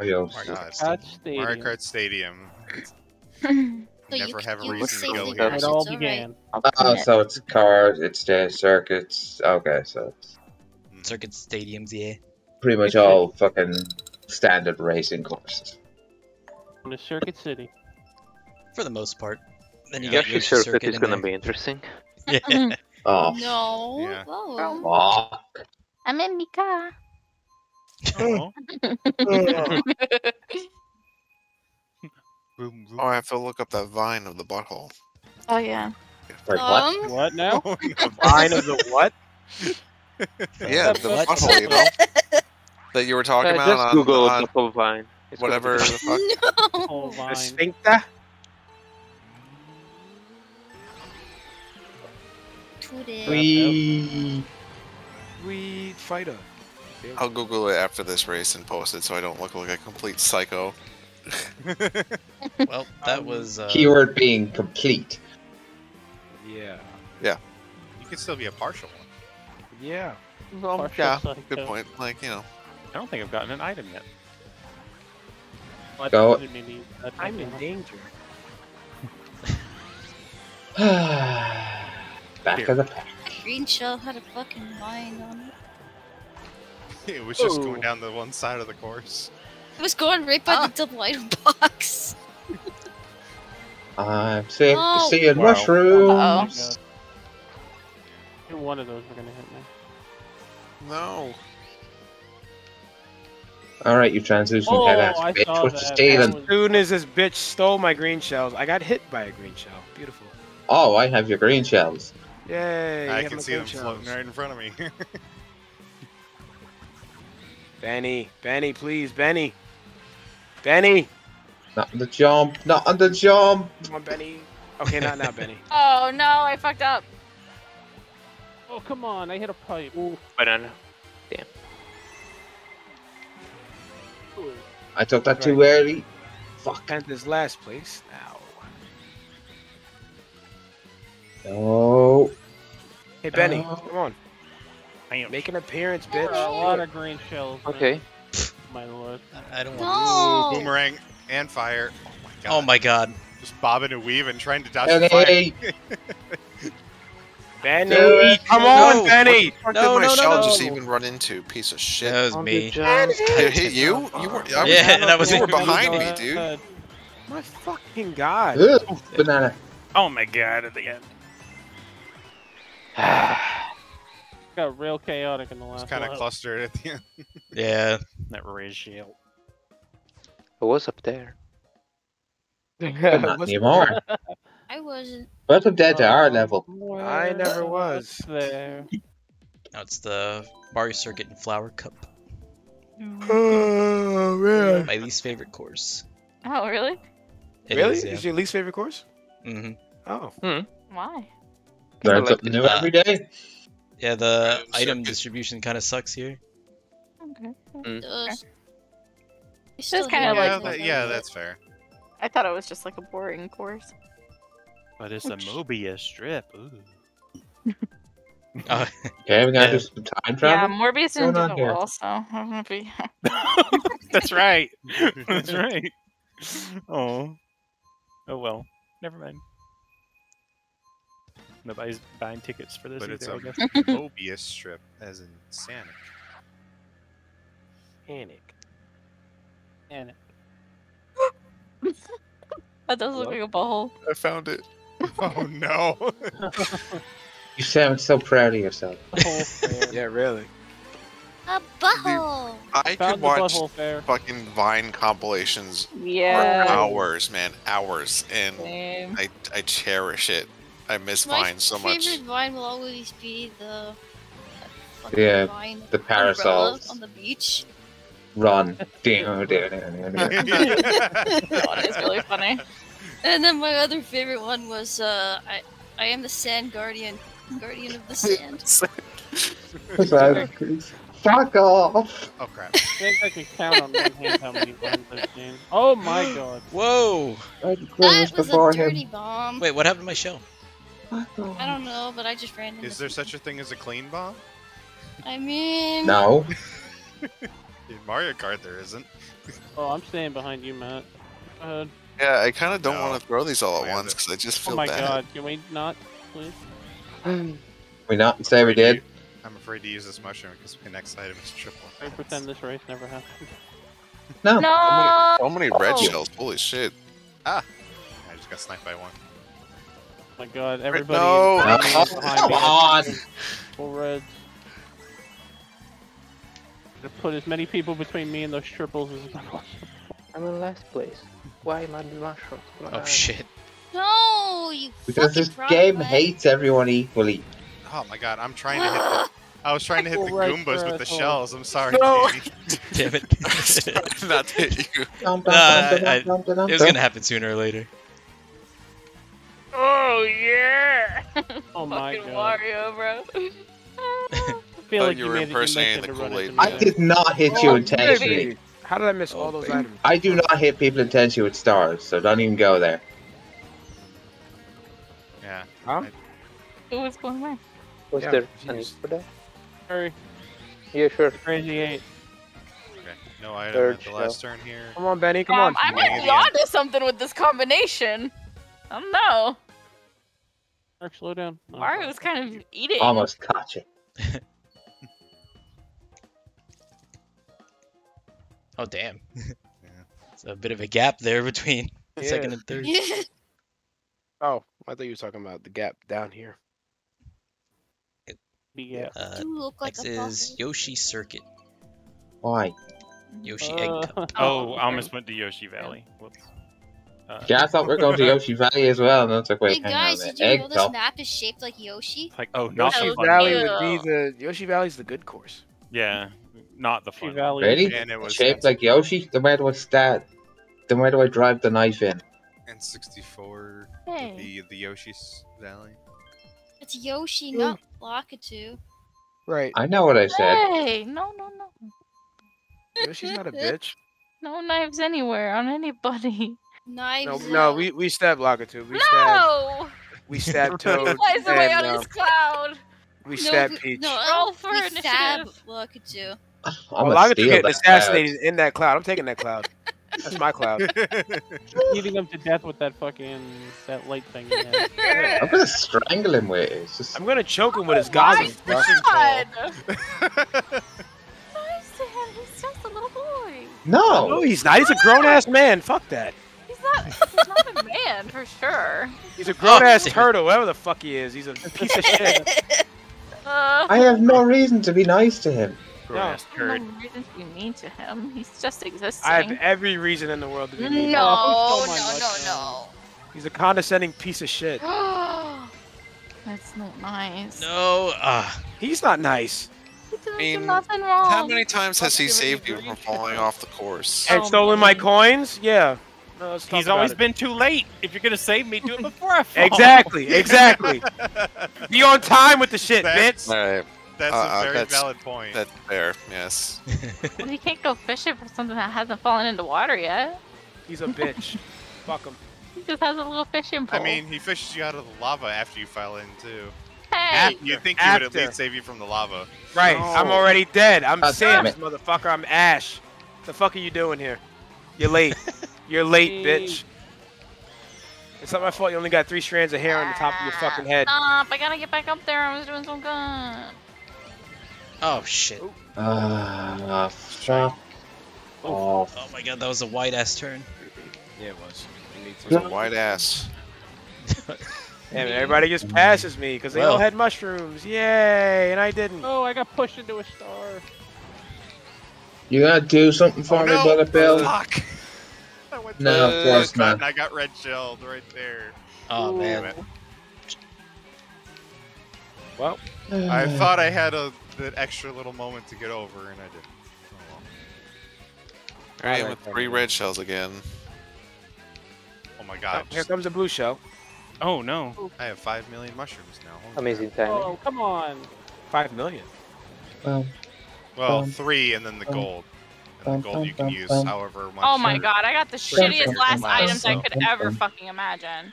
Adios. Mario Kart Stadium. So never have a reason to go here. It all began. So it's cars, it's circuits. Okay, so circuit stadiums, yeah. Pretty much all fucking standard racing courses. In the circuit city. For the most part. Then you got your circuit is going to be interesting. Yeah. Oh. No. Yeah. Oh. Fuck. I'm in my car. Oh. Oh, I have to look up that vine of the butthole. Oh, yeah. Like, what? What now? The vine of the what? Yeah, the butthole, you know? That you were talking about. Just Google the whole vine. It's whatever the fuck. No. The sphincter? Weed fighter. I'll Google it after this race and post it so I don't look like a complete psycho. Well, that was keyword being complete. Yeah. Yeah. You could still be a partial one. Yeah. Well, partial psycho. Good point. Like, you know. I don't think I've gotten an item yet. Well, go. I'm in danger. Back here. Of the pack. That green shell had a fucking vine on it. It was just going down the one side of the course. It was going right by the double item box. I'm sick to seeing mushrooms. Oh, one of those were gonna hit me. No. Alright, you translucent head-ass bitch. What's the stealing? As soon as this bitch stole my green shells, I got hit by a green shell. Beautiful. Oh, I have your green shells. Yay. I can see them floating right in front of me. Benny, Benny, please, Benny. Benny! Not on the jump, not on the jump! Come on, Benny. Okay, not now, Benny. Oh, no, I fucked up. Oh, come on, I hit a pipe. Ooh, banana. Damn. Ooh. I took that too early. Fuck. And this last place now. No. Hey, Benny, come on. Make an appearance, bitch. A lot of green shells. Okay. My lord. I don't want to. Boomerang and fire. Oh my god. Oh my god. Just bobbing and weaving, trying to dodge the fire. Benny, come on, Benny! What did my shell just even run into? Piece of shit. That was me. Did it hit you? You were. Yeah, and I was. You were behind me, dude. My fucking god. Banana. Oh my god! At the end. Got real chaotic in the last. It's kind of clustered at the end. Yeah, that raise shield. It was up there. Not anymore. I wasn't. What's up there to our level? I never was there. Now it's the Mario Circuit and Flower Cup. Oh really? My least favorite course. Oh really? It really? Is, yeah. Is your least favorite course? Mm-hmm. Oh. Mm-hmm. Why? Learn something new every day. Yeah, the item distribution kind of sucks here. Okay. Mm. It's kind of like that's fair. I thought it was just like a boring course. But it's a Mobius strip. Ooh. Okay, we gotta do some time travel. Yeah, Morbius didn't do the wall, so I'm gonna be. That's right. That's right. Oh. Oh well. Never mind. Nobody's buying tickets for this but either, it's a Mobius strip, as in Sanic. Sanic. That does look like a butthole. I found it. Oh no. You sound so proud of yourself. Yeah, really. A butthole! I could watch fucking Vine compilations for hours, man. Hours. And I cherish it. I miss Vine so much. My favorite Vine will always be the Vine the parasols on the beach. Run. It's really funny. And then my other favorite one was I am the sand guardian of the sand. Fuck off! Oh crap! I think I can count on one hand how many bombs I've seen. Oh my god! Whoa! That was a dirty bomb. Wait, what happened to my shell? I don't know, but I just ran into. Is there such a thing as a clean bomb? I mean... No. In Mario Kart there isn't. Oh, I'm staying behind you, Matt. Go ahead. Yeah, I kind of don't want to throw these all at once because I just feel bad. Oh my god, can we not, please? We not say we did? I'm afraid to use this mushroom because the next item is triple. I pretend this race never happened. No! No! So many red shells, holy shit. Ah! I just got sniped by one. Oh my god, everybody... No! Come on! Full reds. To put as many people between me and those triples as possible. I'm in last place. Why am I in mushrooms? Oh shit. No! You because this game hates everyone equally. Oh my god, I'm trying to hit the... I was trying to hit the Goombas with the shells, I'm sorry, no. Damn it. I'm not to hit you. It was gonna happen sooner or later. Oh yeah! Oh my god. Fucking Wario, bro. I feel like you were impersonating the Kool-Aid. I did not hit you intentionally. How did I miss all those items? I do not hit people intentionally with stars, so don't even go there. Yeah. Huh? Who was going where? Was there a need for that? Sorry. Yeah, sure. Crazy 8. Okay. No item at the last turn here. Come on, Benny, come on. I might be onto something with this combination. I don't know. Mark, slow down. Mario was kind of eating. Almost caught you. Oh damn! Yeah. It's a bit of a gap there between second and third. Yeah. Oh, I thought you were talking about the gap down here. Yeah. Next is Yoshi Circuit. Why? Yoshi Egg Cup. Oh, I almost went to Yoshi Valley. Whoops. Yeah, I thought we were going to Yoshi Valley as well, and I was like, wait, hey guys, did you know this map is shaped like Yoshi? Like, oh, Yoshi Valley would be the Yoshi Valley's the good course. Yeah. Not the fun. Really? And it was shaped like Yoshi? Then where do I start? Then where do I drive the knife in? N64 would be the Yoshi's Valley. It's Yoshi, not Lockatoo. Right. I know what I said. Hey, no, no, no. Yoshi's not a bitch. No knives anywhere on anybody. Knives. No, no, we stabbed Lockatoo. We stabbed Toad. Why is the way out of his cloud? We stabbed Peach. No, we stabbed Lockatoo. I'm Lockatoo getting assassinated in that cloud. I'm taking that cloud. That's my cloud. Eating him to death with that fucking light thing. Yeah. I'm gonna strangle him with it. Just... I'm gonna choke him with his goggles. Nice to him. He's just a little boy. No, no, he's not. He's a grown ass man. Fuck that. He's not a man for sure. He's a grown ass turtle. Whatever the fuck he is, he's a piece of shit. I have no reason to be nice to him. No, no reason to be mean to him. He's just existing. I have every reason in the world to be mean to him. No, no, no, no. He's a condescending piece of shit. That's not nice. No, he's not nice. I mean, nothing wrong. How many times has he saved you from falling off the course? And stolen my coins? Yeah. No, he's always been too late. If you're gonna save me, do it before I fall. Exactly, exactly. Be on time with the shit, bitch. All right. That's a very valid point. That's fair, yes. Well, you can't go fishing for something that hasn't fallen into water yet. He's a bitch. Fuck him. He just has a little fishing pole. I mean, he fishes you out of the lava after you fell in, too. Hey! You'd think he would at least save you from the lava. Right, no. I'm already dead. I'm Samus, motherfucker. I'm Ash. What the fuck are you doing here? You're late. You're late, bitch. It's not my fault you only got 3 strands of hair on the top of your fucking head. Stop, I gotta get back up there. I was doing so good. Oh shit. Oh my god, that was a wide ass turn. Yeah, it was. It was a wide ass. Damn, everybody just passes me because they all had mushrooms. Yay, and I didn't. Oh, I got pushed into a star. You gotta do something for me, brother Bill. Fuck. No, of course not. I got red shelled right there. Oh man. Well, I thought I had that extra little moment to get over, and I didn't. Oh, well. Alright, with 3 red shells again. Oh my god. Here comes a blue shell. Oh no. I have 5 million mushrooms now. Amazing time. Oh, come on. 5 million? Well, 3 and then the gold. And the gold you can use however much. Oh my god, I got the shittiest last items I could ever fucking imagine.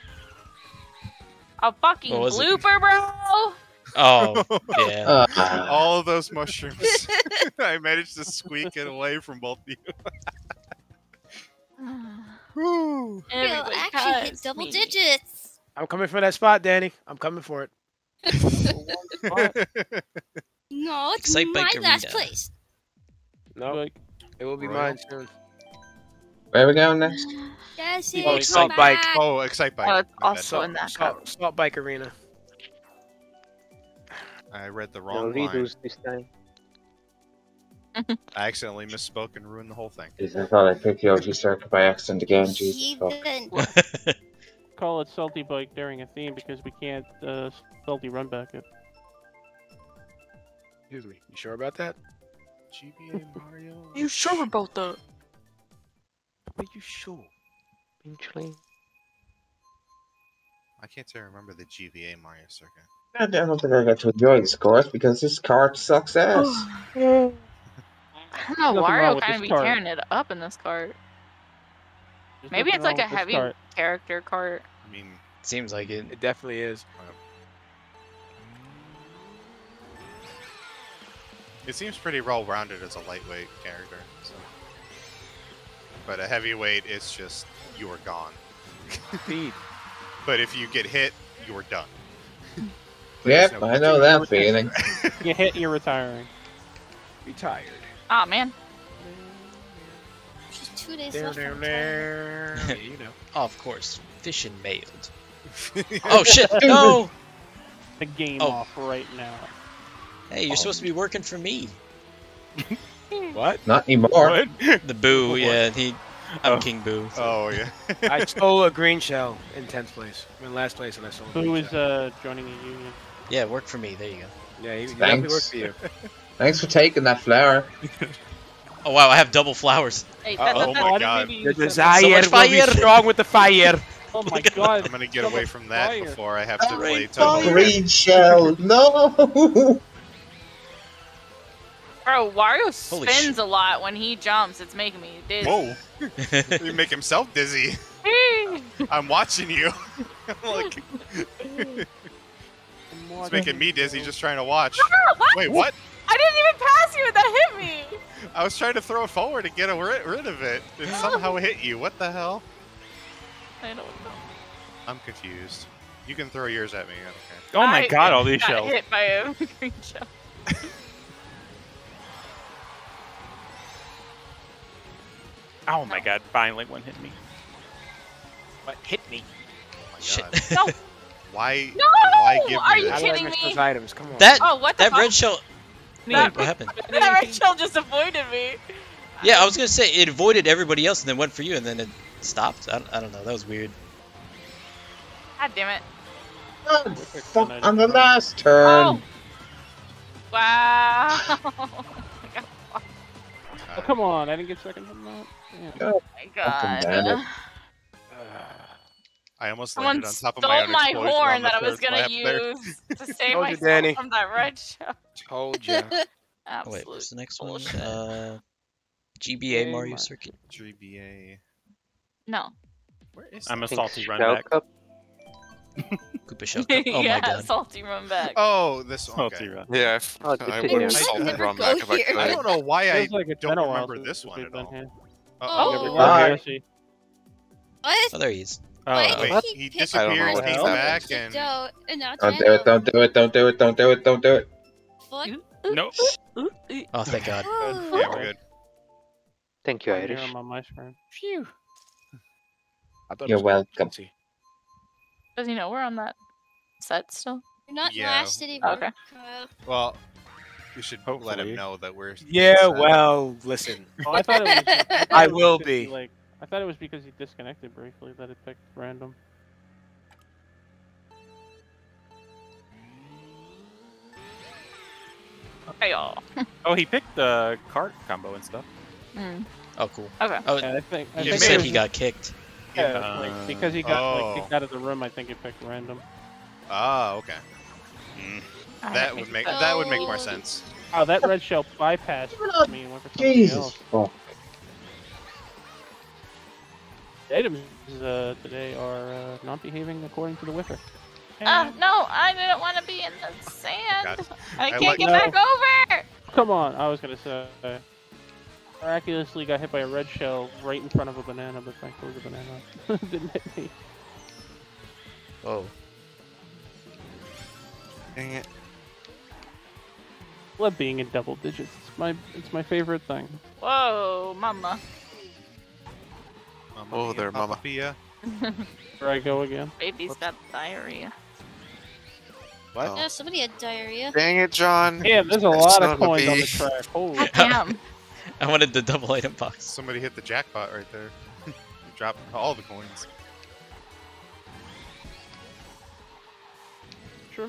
A fucking blooper, bro! Oh, yeah. All of those mushrooms. I managed to squeak it away from both of you. Everybody actually hit double digits. I'm coming for that spot, Danny. I'm coming for it. No, it's my last place. No, nope. It will be mine soon. Where are we going next? Yes, oh, Excite Bike. Oh, Excite Bike. Oh, also in that Salt Bike Arena. I read the wrong line. This time. I accidentally misspoke and ruined the whole thing. I thought I picked Yogi Circuit by accident again. Jesus. Call it Salty Bike during a theme because we can't Salty Run back it. Excuse me. You sure about that? GBA Mario. You sure about that? Are you sure? Pinchley. I can't remember the GBA Mario Circuit. I don't think I got to enjoy this course because this cart sucks ass. I don't know, Wario kind of be tearing it up in this cart. Maybe it's like a heavy character cart. I mean, it seems like it. It definitely is. It seems pretty well-rounded as a lightweight character. So. But a heavyweight, it's just, you are gone. But if you get hit, you are done. Yep, no, I know that feeling. You hit, you're retiring. Retired. Aw, oh, man. Just 2 days left. Yeah, you know. Oh, of course. Fish and mailed. Oh, shit, no! The game off right now. Hey, you're supposed to be working for me. What? Not anymore. What? The Boo, yeah. I'm King Boo. So. Oh, yeah. I stole a green shell in 10th place. I mean, last place, and I stole a green shell. Boo is joining a union. Yeah, work for me. There you go. Yeah, he definitely worked for you. Thanks for taking that flower. Oh, wow, I have double flowers. Hey, oh, my God. The desire will be strong with the fire. Oh, my God. I'm going to get away from that before I have to play Total. Green shell. No. Bro, Wario spins a lot when he jumps. It's making me dizzy. Whoa. You make himself dizzy. I'm watching you. Look. It's making me dizzy just trying to watch. What? Wait, what? I didn't even pass you. That hit me. I was trying to throw it forward and get rid of it. It somehow hit you. What the hell? I don't know. I'm confused. You can throw yours at me. I don't care. Oh, my God. All these shells. I got hit by a green shell. Oh my God! Finally, one hit me. What hit me? Oh my God. Shit! No. Why? No! Why give Are me you kidding me? Those items? Come on. That what the fuck? Red shell. Wait, what happened? That red shell just avoided me. Yeah, I was gonna say it avoided everybody else and then went for you and then it stopped. I don't know. That was weird. God damn it! Oh, fuck on the last turn. Oh. Wow. Oh, come on! I didn't get second from that. Yeah. Oh my God! I almost landed on top of my horn that I was gonna use to save myself from that red shell. Told you. Oh, wait, what's the next one? GBA Mario Circuit. GBA. No. Where is I'm a salty run back. Koopa Shell Cup. Oh my God. Salty Run Back. Oh, this one. Okay. Salty Run. Yeah. I would have Salty Run Back if I could. I don't know why I don't remember this one at all. Oh, what? Oh, there he is. Wait, he disappeared, came back, and... Don't do it, don't do it, don't do it, don't do it, don't do it. What? Nope. Oh, thank God. Yeah, we're good. Thank you, Irish. Phew. You're welcome. Does he know we're on that set still? You're not last anymore. Okay. Well, we should let him know that we're. Yeah. Well, listen. Oh, I thought it was, I will be. Like, I thought it was because he disconnected briefly that it picked random. Okay, y'all. Oh, he picked the cart combo and stuff. Mm. Oh, cool. Okay. Oh, yeah, I think just said he got kicked. Yeah, like, because he got like, kicked out of the room, I think it picked random. Ah, okay. Mm. That would make more sense. Oh, that red shell bypassed me and went for something else. Oh. The items today are not behaving according to the Wicker. No, I didn't want to be in the sand. Oh, I can't get back over. Come on, I was gonna say. Miraculously got hit by a red shell right in front of a banana, but thankfully the banana didn't hit me. Oh. Dang it. I love being in double digits. It's my favorite thing. Whoa, mama. Mama oh, there, mama. Here I go again. Baby's got diarrhea. What? Oh. Yeah, somebody had diarrhea. Dang it, John. Yeah, there's a lot of coins on the track. Holy damn. I wanted the double item box. Somebody hit the jackpot right there. Dropped all the coins.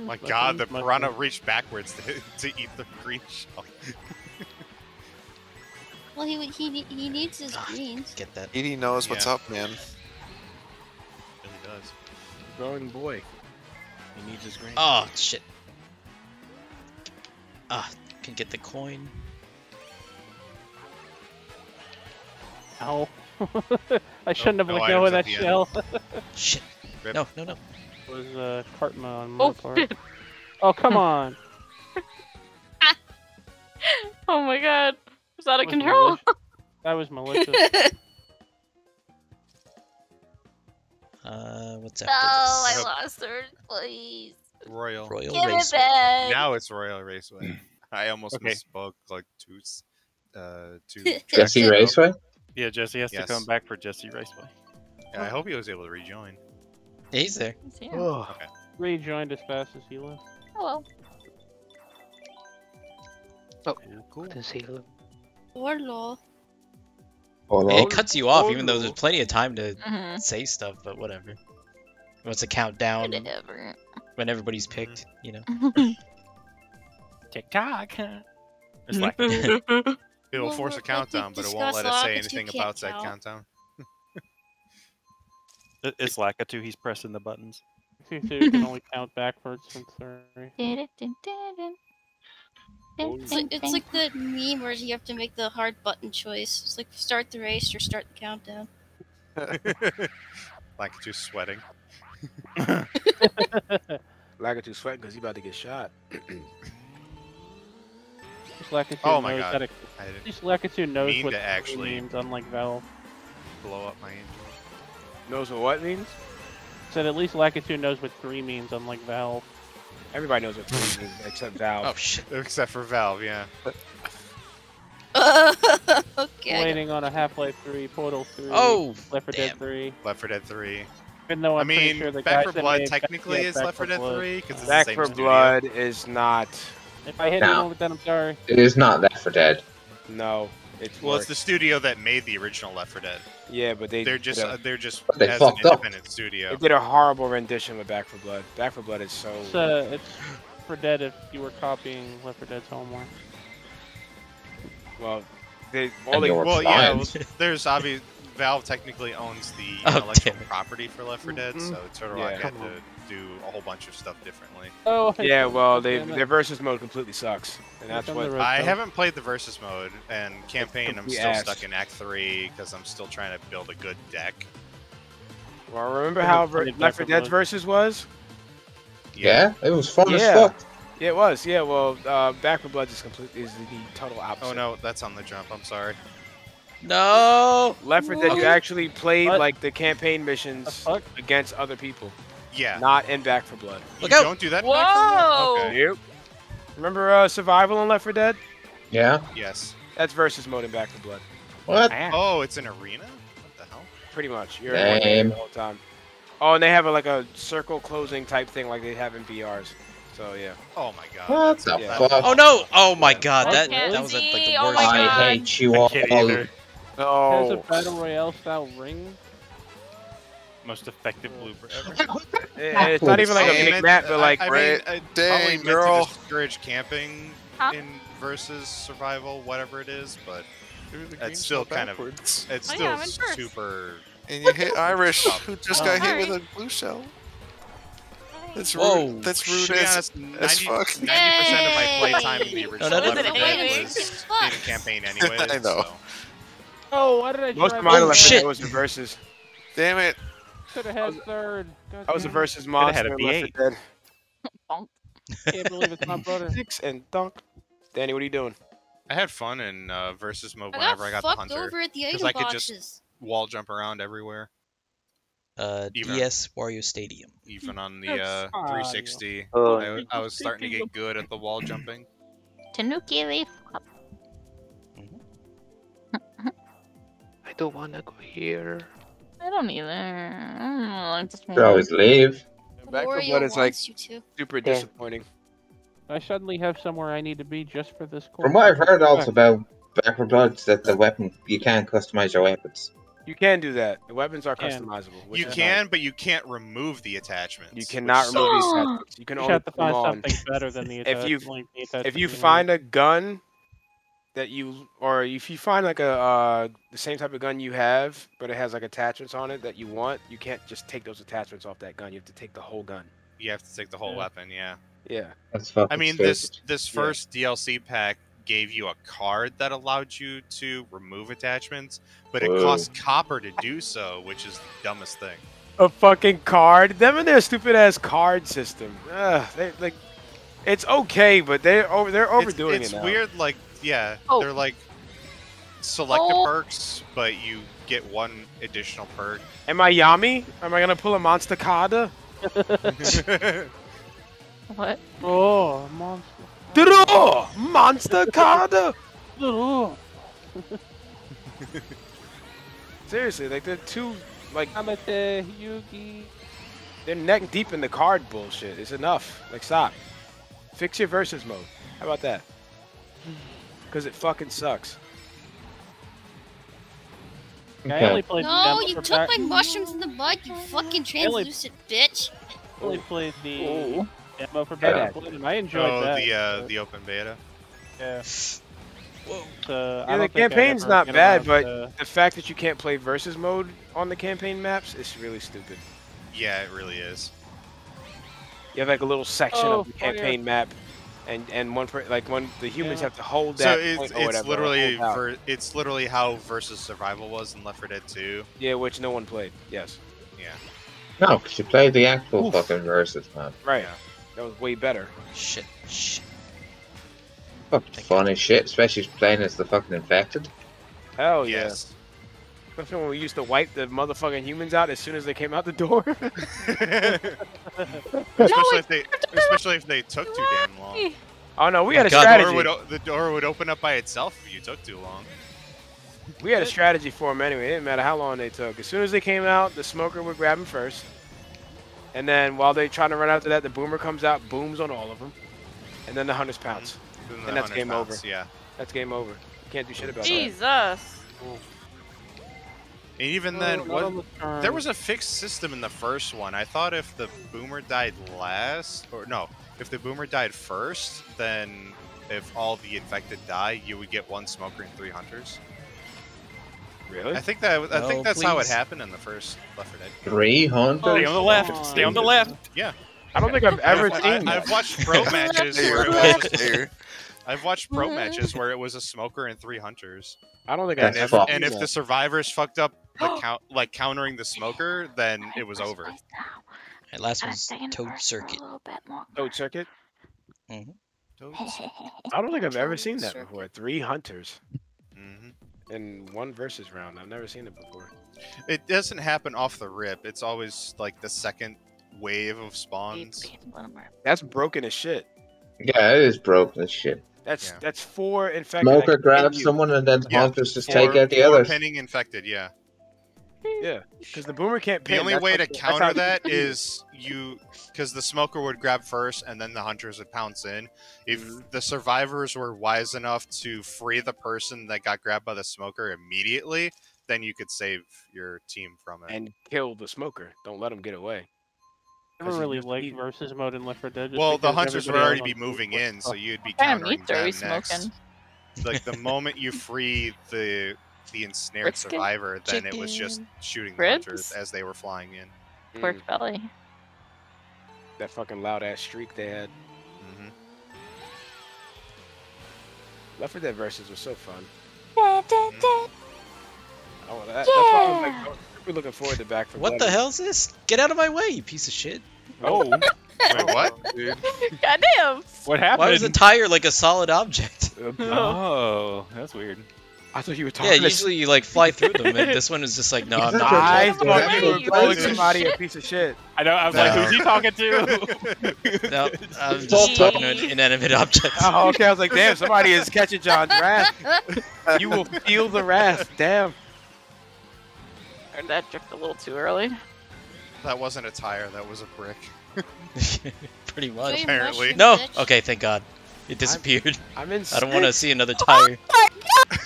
My god, the piranha reached backwards to eat the green shell. Well, he needs his greens. Get that. Edie knows what's up, man. He really does. Growing boy. He needs his greens. Oh, shit. Ah, can get the coin. Ow. I shouldn't have let go of that shell. Shit. Rip. No. It was Kartma on my part. Oh, come on. Oh my god. It's out of control. That was malicious. What's after this? Oh, I lost third place. Royal Raceway. It back. Now it's Royal Raceway. I almost misspoke like two Jesse Raceway? Yeah, Jesse has to come back for Jesse Raceway. Yeah, I hope he was able to rejoin. He's there. He's here. Oh, okay. Rejoined as fast as he left. Oh well. Oh, cool. Or lol. It cuts you off, even though there's plenty of time to say stuff, but whatever. What's a countdown? Whatever. When everybody's picked, you know. TikTok. It's like it will force a countdown, but it won't let us say anything about that countdown. It's Laka too, he's pressing the buttons. So you can only count backwards from 3. It's like the meme where you have to make the hard button choice. It's like start the race or start the countdown. Laka too sweating. Laka too sweating because he's about to get shot. Oh my god. Laka too knows what actually means, unlike Valve. Blow up my engine. Knows what means? Said at least Lakitu knows what 3 means, unlike Valve. Everybody knows what 3 means, except Valve. Oh shit. Except for Valve, yeah. Okay. Waiting on a Half-Life 3, Portal 3, Left 4 Dead 3. Left 4 Dead 3. Even though I mean, sure the Back 4 Blood technically is Left 4 Dead 3, because it's the same studio. Back 4 Blood is not... If I hit anyone with that, I'm sorry. It is not Left 4 Dead. No. It's the studio that made the original Left 4 Dead. Yeah, but they're just as an independent studio. They did a horrible rendition with Back 4 Blood. Back 4 Blood is so... it's for Dead if you were copying Left 4 Dead's homework. Well, there's obvious... Valve technically owns the intellectual property for Left 4 Dead, so it's sort of like had to do a whole bunch of stuff differently. Oh, yeah, well, their versus mode completely sucks, and that's what I haven't played the versus mode and campaign. I'm still stuck in Act 3 because I'm still trying to build a good deck. Well, remember how Left 4 Dead's versus was? Yeah, it was fun as fuck. Yeah, it was. Yeah, well, Back 4 Blood is the total opposite. Oh no, that's on the jump. I'm sorry. No! Left 4 Dead, you actually played like the campaign missions against other people. Yeah. Not in Back 4 Blood. Don't do that. Whoa! Okay. Yep. Remember survival in Left 4 Dead? Yeah. Yes. That's versus mode in Back 4 Blood. What? Oh, it's an arena? What the hell? Pretty much. You're in the whole time. Oh, and they have like a circle closing type thing like they have in BRs. So yeah. Oh my god. What the fuck? Oh no! Oh my god. That was like the worst. I hate you all. No. There's a battle royale style ring. Most effective blueprint ever. It's not even like a big map, but like dang girl. Discourage camping in versus survival, whatever it is, but it's still kind of it's still super. And you hit Irish, who just got hit with a blue shell. That's rude. That's rude as fuck. 90% of my playtime in the original was in campaign anyway. I know. Oh, why did I? Most of my Left 4 Dead was in versus. Damn it! Could have had third. I was a versus monster. Could have had a B8. Can't believe it's my brother. 6 and dunk. Danny, what are you doing? I had fun in versus mode whenever I got the hunter. I got fucked over at the item boxes. Because I could just wall jump around everywhere. DS Wario Stadium. Even on the 360, I was starting to get good at the wall jumping. Tanuki leaf up. I don't want to go here. I don't either. I just want to always leave. Back to what is like super disappointing. I suddenly have somewhere I need to be just for this course. From what I've heard also about Backward Bloods, that the weapon, you can customize your weapons. You can do that. The weapons are customizable. You can, but you can't remove the attachments. You cannot remove these attachments. You can only put them on. If you find a gun that you, or if you find like a the same type of gun you have, but it has like attachments on it that you want, you can't just take those attachments off that gun. You have to take the whole gun. You have to take the whole weapon. Yeah. Yeah. That's fucking. I mean, this first DLC pack gave you a card that allowed you to remove attachments, but it costs copper to do so, which is the dumbest thing. A fucking card? Them and their stupid ass card system. Ugh, they like, it's okay, but they're overdoing it. It's weird, like they're like selective perks, but you get one additional perk. Am I Yami? Am I gonna pull a monster card? What? Oh, monster. Draw! Monster card! Draw! Seriously, like they're too like Amate, Yugi. They're neck deep in the card bullshit. It's enough. Like stop. Fix your versus mode. How about that? Because it fucking sucks. Okay. I only played you took my mushrooms in the mud, you fucking translucent bitch. I only played the demo for Backward Blood, and I enjoyed that. Oh, the open beta. Yeah. Whoa. Yeah, the campaign's not bad, but the fact that you can't play versus mode on the campaign maps is really stupid. Yeah, it really is. You have like a little section of the campaign map, and one like when the humans have to hold that. So it's literally how versus survival was in Left 4 Dead 2. Yeah, which no one played. Yes. Yeah. No, because you played the actual fucking versus, man. Right. Yeah. That was way better. Shit. Shit. Fucking funny shit, especially playing as the fucking infected. Hell yes. Especially when we used to wipe the motherfucking humans out as soon as they came out the door. especially if they took too damn long. Oh no, we had a strategy. The door would open up by itself if you took too long. We had a strategy for them anyway. It didn't matter how long they took. As soon as they came out, the smoker would grab them first. And then while they're trying to run after that, the boomer comes out, booms on all of them. And then the hunters pounce. And that's game over. Yeah. That's game over. You can't do shit about that. Jesus. And even then, there was a fixed system in the first one. I thought if the boomer died last, or no, if the boomer died first, then if all the infected die, you would get one smoker and 3 hunters. Really? I think that I think that's how it happened in the first Left 4 Dead. 3 hunters. Stay on the left. Stay on the left. Yeah. I don't think I've ever seen. I've watched pro matches where it was. I've watched pro matches where it was a smoker and 3 hunters. I don't think I've ever. And if the survivors fucked up the countering the smoker, then it was over. Right, last one's Toad Circuit. Toad Circuit. I don't think I've ever seen that before. 3 hunters. In one versus round. I've never seen it before. It doesn't happen off the rip. It's always like the second wave of spawns. That's broken as shit. Yeah, it is broken as shit. That's 4 infected. Smoker grabs someone and then hunters just take out the others. Pinning infected, yeah. Yeah, because the boomer can't pin. The only way to counter that is because the smoker would grab first and then the hunters would pounce in. If the survivors were wise enough to free the person that got grabbed by the smoker immediately, then you could save your team from it. And kill the smoker. Don't let them get away. I never really liked versus mode in Left 4 Dead. Well, the hunters would already be moving in, so you'd be countering them next. Like the moment you free the ensnared survivor, then it was just shooting the hunters as they were flying in. Pork belly. That fucking loud ass streak they had. Left 4 Dead versus was so fun. Oh, that fucking like We're looking forward to Back 4 Blood. What the hell is this? Get out of my way, you piece of shit. Oh. Wait, what? Dude. Goddamn. What happened? Why was the tire like a solid object? Oh, that's weird. I thought you were talking. Yeah, usually you like fly through them, and this one is just like, no, I'm not. I thought you were calling somebody a piece of shit. I know. I was like, who's he talking to? No, I was just talking to an inanimate object. Oh, okay. I was like, damn, somebody is catching John's wrath. You will feel the wrath. Damn. Heard that drift a little too early. That wasn't a tire. That was a brick. Pretty much. Apparently. No. Okay. Thank God. It disappeared. I'm in. I don't want to see another tire. Oh my God.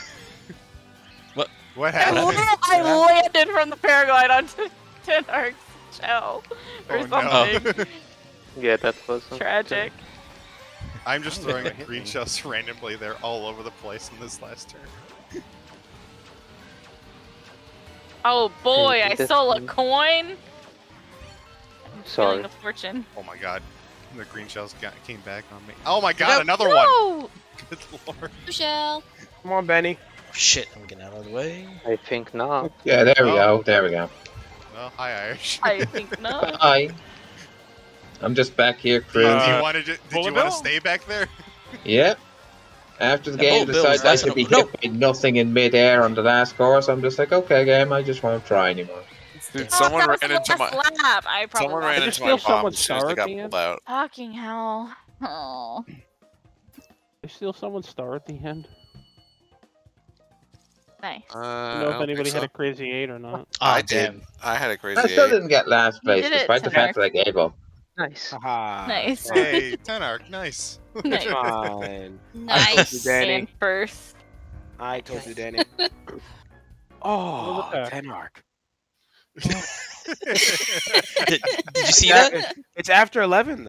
What happened? I landed from the paraglide onto Tenark's shell or something. No. Yeah, that was something tragic. I'm just throwing green shells randomly. They're all over the place in this last turn. Oh boy, I stole a coin. Sorry. A fortune. Oh my God, the green shells came back on me. Oh my God, another one. Good Lord. Shell. Come on, Benny. Shit, I'm getting out of the way. I think not. Yeah, there we go. There we go. Well, hi, Irish. I think not. Hi. I'm just back here, Chris. Did you want to stay back there? Yep. After the game decides I should be hit by nothing in midair on the last course, I'm just like, okay, game, I just won't try anymore. Dude, someone ran into my lap. Someone ran into my bomb. She got pulled out. Fucking hell! Oh. There's still someone star at the end. Nice. I don't know if anybody had a crazy 8 or not. I did. I had a crazy 8. I still didn't get last place, despite the fact that I gave up. Nice. Aha. Nice. Hey, Tenark, nice. Nice. Fine. Nice and first. I told you, Danny. Oh, Tenark. Did you see that? It's after 11.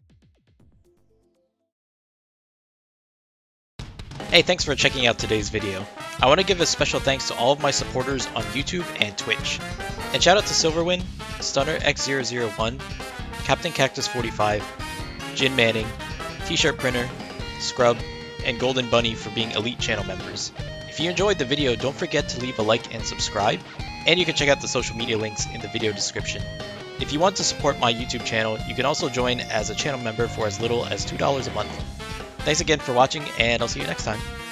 Hey, thanks for checking out today's video. I want to give a special thanks to all of my supporters on YouTube and Twitch. And shout out to Silverwin, StunnerX001, Captain Cactus 45, Jin Manning, T-Shirt Printer, Scrub, and Golden Bunny for being elite channel members. If you enjoyed the video, don't forget to leave a like and subscribe, and you can check out the social media links in the video description. If you want to support my YouTube channel, you can also join as a channel member for as little as $2 a month. Thanks again for watching, and I'll see you next time.